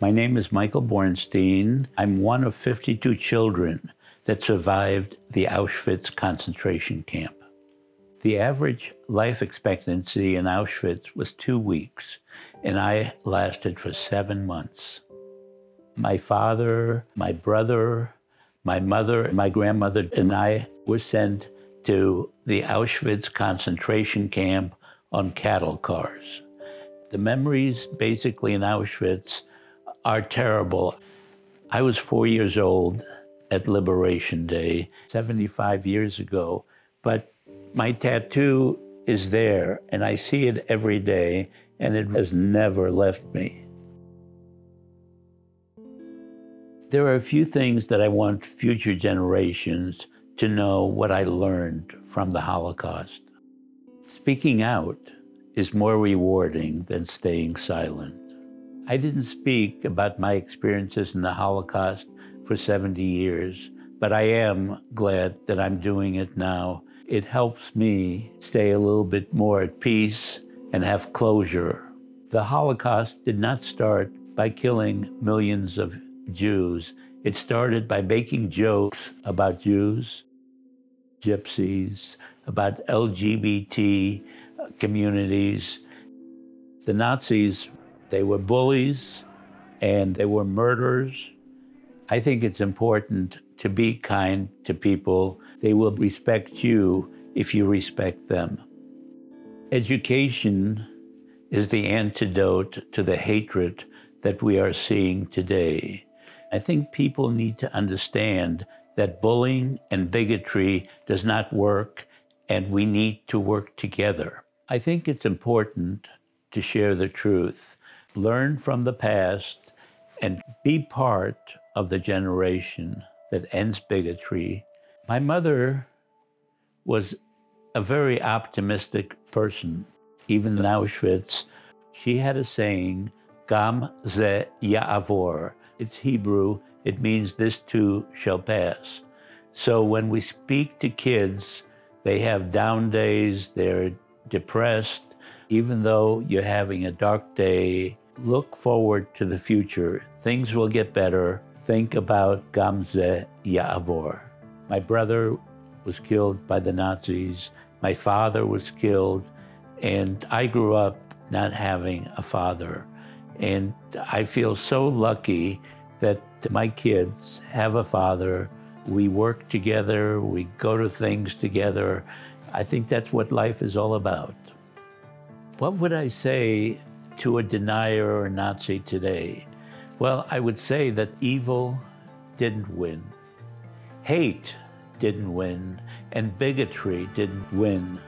My name is Michael Bornstein. I'm one of 52 children that survived the Auschwitz concentration camp. The average life expectancy in Auschwitz was 2 weeks, and I lasted for 7 months. My father, my brother, my mother, my grandmother, and I were sent to the Auschwitz concentration camp on cattle cars. The memories basically in Auschwitz are terrible. I was 4 years old at Liberation Day, 75 years ago, but my tattoo is there, and I see it every day, and it has never left me. There are a few things that I want future generations to know what I learned from the Holocaust. Speaking out is more rewarding than staying silent. I didn't speak about my experiences in the Holocaust for 70 years, but I am glad that I'm doing it now. It helps me stay a little bit more at peace and have closure. The Holocaust did not start by killing millions of Jews. It started by making jokes about Jews, gypsies, about LGBT communities. The Nazis, they were bullies and they were murderers. I think it's important to be kind to people. They will respect you if you respect them. Education is the antidote to the hatred that we are seeing today. I think people need to understand that bullying and bigotry does not work, and we need to work together. I think it's important to share the truth, learn from the past, and be part of the generation that ends bigotry. My mother was a very optimistic person. Even in Auschwitz, she had a saying, "Gam ze ya'avor." It's Hebrew, it means "this too shall pass." So when we speak to kids, they have down days, they're depressed. Even though you're having a dark day, look forward to the future. Things will get better. Think about gam ze ya'avor. My brother was killed by the Nazis. My father was killed. And I grew up not having a father. And I feel so lucky that my kids have a father. We work together, we go to things together. I think that's what life is all about. What would I say to a denier or a Nazi today? Well, I would say that evil didn't win. Hate didn't win, and bigotry didn't win.